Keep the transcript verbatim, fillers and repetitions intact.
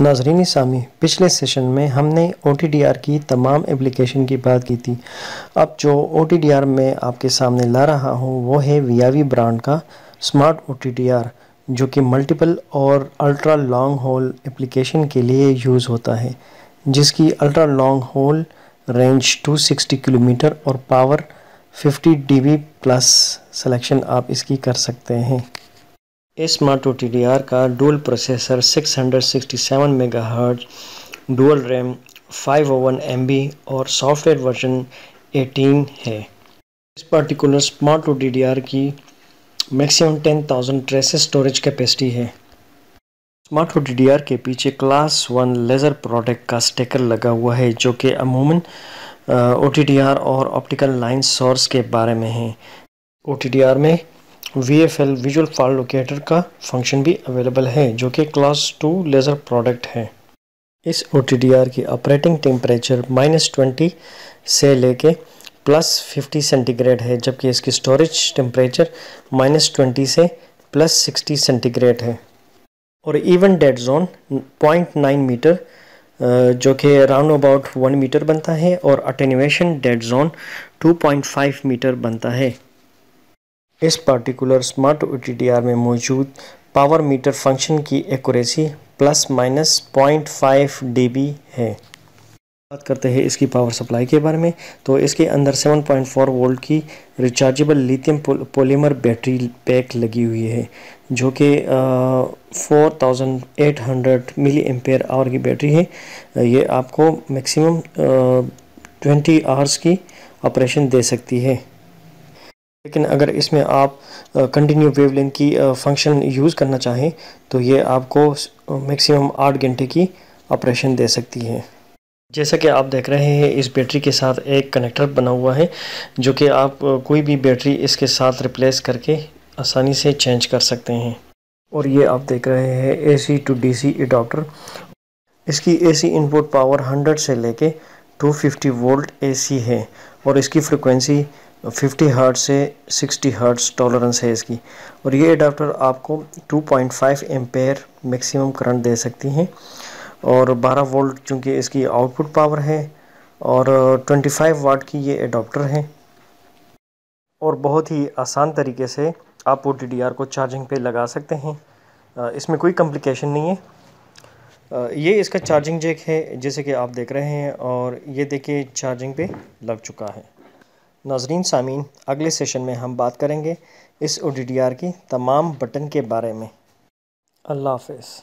नाजरीन सामी, पिछले सेशन में हमने ओ टी डी आर की तमाम एप्लीकेशन की बात की थी। अब जो ओ टी डी आर में आपके सामने ला रहा हूँ वो है वी आई वी ब्रांड का smart O T D R, जो कि मल्टीपल और अल्ट्रा लॉन्ग होल एप्लीकेशन के लिए यूज़ होता है, जिसकी अल्ट्रा लॉन्ग होल रेंज दो सौ साठ किलोमीटर और पावर पचास डी बी प्लस सिलेक्शन आप इसकी कर सकते हैं। इस smart O T D R का डुअल प्रोसेसर छह सौ सरसठ मेगाहर्ट्ज, डुअल रैम पाँच सौ एक एम बी और सॉफ्टवेयर वर्जन अठारह है। इस particular smart O T D R की मैक्सिमम दस हज़ार ट्रेसेस स्टोरेज कैपेसिटी है। Smart O T D R के पीछे क्लास वन लेज़र प्रोडक्ट का स्टिकर लगा हुआ है, जो कि अमूमन ओ टी डी आर और ऑप्टिकल लाइन सोर्स के बारे में है। ओ टी डी आर में V F L visual fault locator का फंक्शन भी अवेलेबल है, जो कि क्लास टू लेज़र प्रोडक्ट है। इस ओ टी डी आर की ऑपरेटिंग टेम्परेचर माइनस ट्वेंटी से लेके प्लस फिफ्टी सेंटीग्रेड है, जबकि इसकी स्टोरेज टेम्परेचर माइनस ट्वेंटी से प्लस सिक्सटी सेंटीग्रेड है। और even dead zone point nine metre जो कि राउंड अबाउट वन मीटर बनता है, और attenuation dead zone two point five metre बनता है। इस particular smart O T D R में मौजूद पावर मीटर फंक्शन की accuracy plus minus point five D B है। बात करते हैं इसकी पावर सप्लाई के बारे में, तो इसके अंदर सेवन पॉइंट फोर वोल्ट की rechargeable lithium polymer battery pack लगी हुई है, जो कि four thousand eight hundred milliampere hour की बैटरी है। ये आपको मैक्सिमम ट्वेंटी आवर्स की ऑपरेशन दे सकती है। लेकिन अगर इसमें आप कंटिन्यू वेवलेंथ की फंक्शन यूज़ करना चाहें तो ये आपको मैक्सिमम आठ घंटे की ऑपरेशन दे सकती है। जैसा कि आप देख रहे हैं, इस बैटरी के साथ एक कनेक्टर बना हुआ है, जो कि आप कोई भी बैटरी इसके साथ रिप्लेस करके आसानी से चेंज कर सकते हैं। और ये आप देख रहे हैं A C to D C adapter. इसकी A C input power hundred से लेके दो सौ पचास वोल्ट ए सी है, और इसकी फ्रिक्वेंसी पचास हर्ट्ज से साठ हर्ट्ज टॉलरेंस है इसकी। और ये एडाप्टर आपको दो पॉइंट पाँच एम्पेयर मैक्सिमम करंट दे सकती हैं, और बारह वोल्ट चूँकि इसकी आउटपुट पावर है, और पच्चीस वाट की ये एडाप्टर है। और बहुत ही आसान तरीके से आप ओ टी डी आर को चार्जिंग पे लगा सकते हैं, इसमें कोई कॉम्प्लिकेशन नहीं है। ये इसका चार्जिंग जैक है, जैसे कि आप देख रहे हैं, और ये देखिए चार्जिंग पे लग चुका है। नाजरीन सामीन, अगले सेशन में हम बात करेंगे इस ओ टी डी आर की तमाम बटन के बारे में। अल्लाह हाफ़िज़।